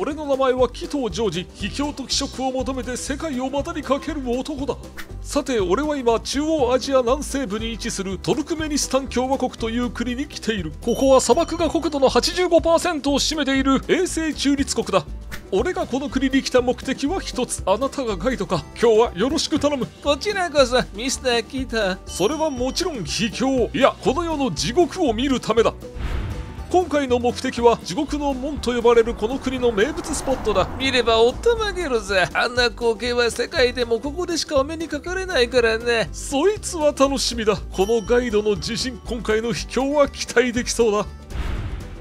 俺の名前は鬼頭ジョージ。秘境と気色を求めて世界を股にかける男だ。さて俺は今中央アジア南西部に位置するトルクメニスタン共和国という国に来ている。ここは砂漠が国土の 85% を占めている永世中立国だ。俺がこの国に来た目的は一つ。あなたがガイドか。今日はよろしく頼む。こちらこそミスターキタ。それはもちろん秘境、いやこの世の地獄を見るためだ。今回の目的は地獄の門と呼ばれるこの国の名物スポットだ。見ればおったまげるぜ。あんな光景は世界でもここでしかお目にかかれないからね。そいつは楽しみだ。このガイドの自信、今回の秘境は期待できそうだ。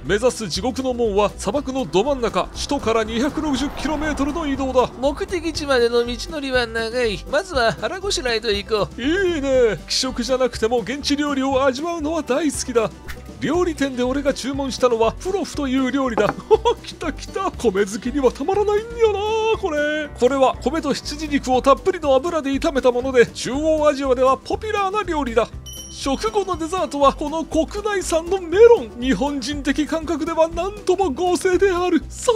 目指す地獄の門は砂漠のど真ん中、首都から 260km の移動だ。目的地までの道のりは長い。まずは腹ごしらえと行こう。いいね。気色じゃなくても現地料理を味わうのは大好きだ。料理店で俺が注文したのはプロフという料理だ。きたきた。米好きにはたまらないんよな。これは米と羊肉をたっぷりの油で炒めたもので、中央アジアではポピュラーな料理だ。食後のデザートはこの国内産のメロン。日本人的感覚ではなんとも豪勢である。最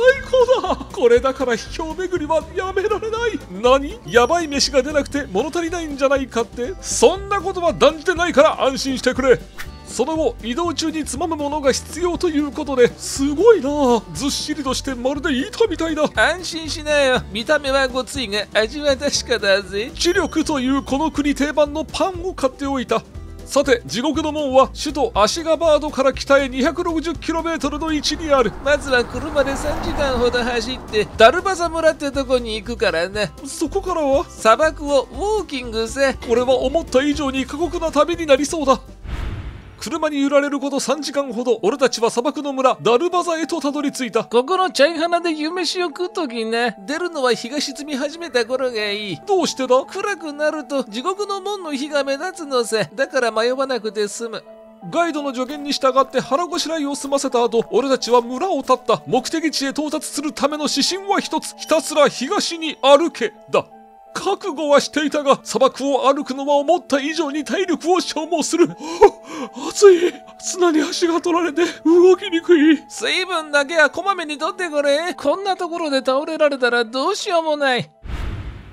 高だ。これだから秘境巡りはやめられない。何、やばい飯が出なくて物足りないんじゃないかって？そんなことは断じてないから安心してくれ。その後移動中につまむものが必要ということで、すごいなあ。ずっしりとしてまるで板みたいだ。安心しなよ。見た目はごついが味は確かだぜ。知力というこの国定番のパンを買っておいた。さて地獄の門は首都アシガバードから北へ 260km の位置にある。まずは車で3時間ほど走ってダルバザ村ってとこに行くからね。そこからは砂漠をウォーキングせ。これは思った以上に過酷な旅になりそうだ。車に揺られること3時間ほど、俺たちは砂漠の村ダルバザへとたどり着いた。ここのチャイハナで夕飯を食うときね、出るのは日が沈み始めた頃がいい。どうしてだ？暗くなると地獄の門の火が目立つのさ。だから迷わなくて済む。ガイドの助言に従って腹ごしらえを済ませた後、俺たちは村を立った。目的地へ到達するための指針は一つ、ひたすら東に歩けだ。覚悟はしていたが、砂漠を歩くのは思った以上に体力を消耗する。暑い。砂に足が取られて動きにくい。水分だけはこまめにとってくれ。こんなところで倒れられたらどうしようもない。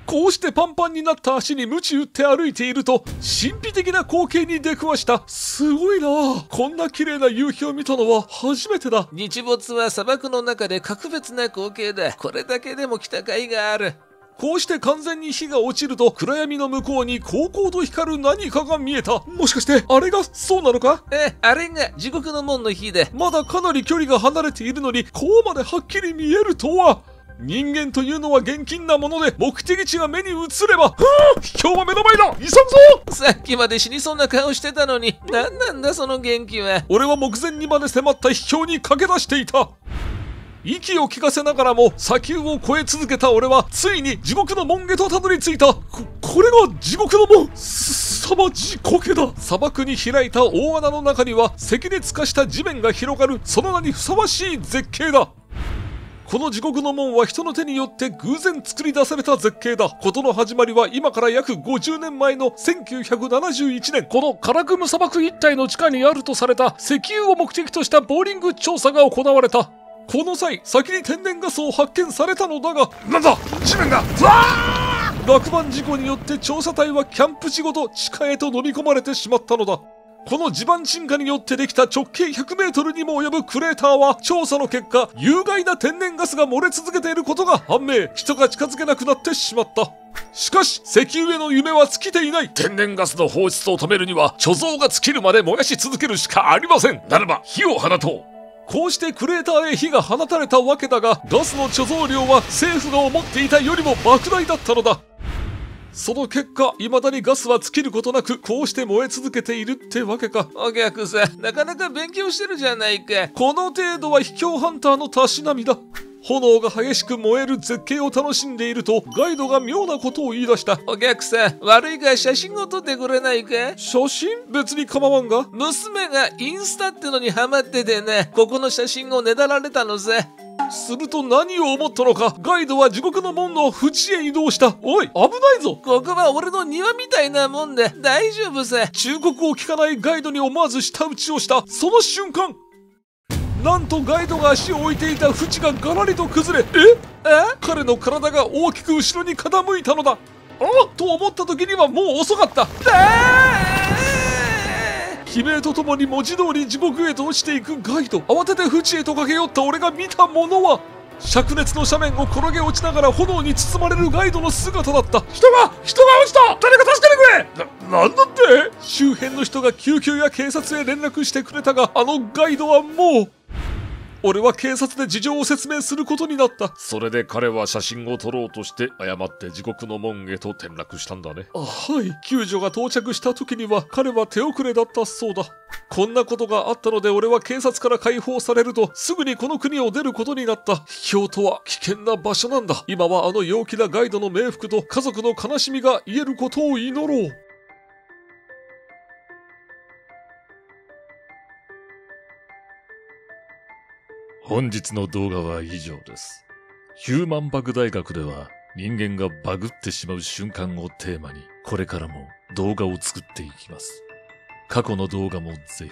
こうしてパンパンになった足に鞭打って歩いていると、神秘的な光景に出くわした。すごいなあ。こんな綺麗な夕日を見たのは初めてだ。日没は砂漠の中で格別な光景だ。これだけでも来た甲斐がある。こうして完全に火が落ちると、暗闇の向こうにこうこうと光る何かが見えた。もしかしてあれがそうなのか？あれが地獄の門の火で、まだかなり距離が離れているのにこうまではっきり見えるとは。人間というのは厳禁なもので、目的地が目に映れば、秘境は目の前だ。急ぐぞ。さっきまで死にそうな顔してたのに、何なんだその元気は。俺は目前にまで迫った秘境に駆け出していた。息を利かせながらも砂丘を越え続けた俺は、ついに地獄の門へとたどり着いた。これが地獄の門。すさまじい光景だ。砂漠に開いた大穴の中には赤熱化した地面が広がる。その名にふさわしい絶景だ。この地獄の門は人の手によって偶然作り出された絶景だ。事の始まりは今から約50年前の1971年、このカラクム砂漠一帯の地下にあるとされた石油を目的としたボーリング調査が行われた。この際、先に天然ガスを発見されたのだが、なんだ地面が落盤事故によって調査隊はキャンプ地ごと地下へと飲み込まれてしまったのだ。この地盤沈下によってできた直径 100m にも及ぶクレーターは、調査の結果、有害な天然ガスが漏れ続けていることが判明。人が近づけなくなってしまった。しかし、石油への夢は尽きていない。天然ガスの放出を止めるには、貯蔵が尽きるまで燃やし続けるしかありません。ならば、火を放とう。こうしてクレーターへ火が放たれたわけだが、ガスの貯蔵量は政府が思っていたよりも莫大だったのだ。その結果、未だにガスは尽きることなく、こうして燃え続けているってわけか。お客さん、なかなか勉強してるじゃないか。この程度は秘境ハンターのたしなみだ。炎が激しく燃える絶景を楽しんでいると、ガイドが妙なことを言い出した。お客さん、悪いが写真を撮ってくれないか。写真？別に構わんが。娘がインスタってのにハマっててね、ここの写真をねだられたのさ。すると何を思ったのか、ガイドは地獄の門の縁へ移動した。おい、危ないぞ。ここは俺の庭みたいなもんで大丈夫さ。忠告を聞かないガイドに思わず舌打ちをしたその瞬間、なんとガイドが足を置いていた縁がガラリと崩れ、彼の体が大きく後ろに傾いたのだ。と思った時にはもう遅かった。悲鳴とともに文字通り地獄へと落ちていくガイド。慌てて縁へと駆け寄った俺が見たものは、灼熱の斜面を転げ落ちながら炎に包まれるガイドの姿だった。人が落ちた、誰か助けてくれ。なんだって。周辺の人が救急や警察へ連絡してくれたが、あのガイドはもう。俺は警察で事情を説明することになった。それで彼は写真を撮ろうとして誤って地獄の門へと転落したんだね。はい。救助が到着した時には彼は手遅れだったそうだ。こんなことがあったので、俺は警察から解放されるとすぐにこの国を出ることになった。秘境とは危険な場所なんだ。今はあの陽気なガイドの冥福と家族の悲しみが癒えることを祈ろう。本日の動画は以上です。ヒューマンバグ大学では人間がバグってしまう瞬間をテーマに、これからも動画を作っていきます。過去の動画もぜひ。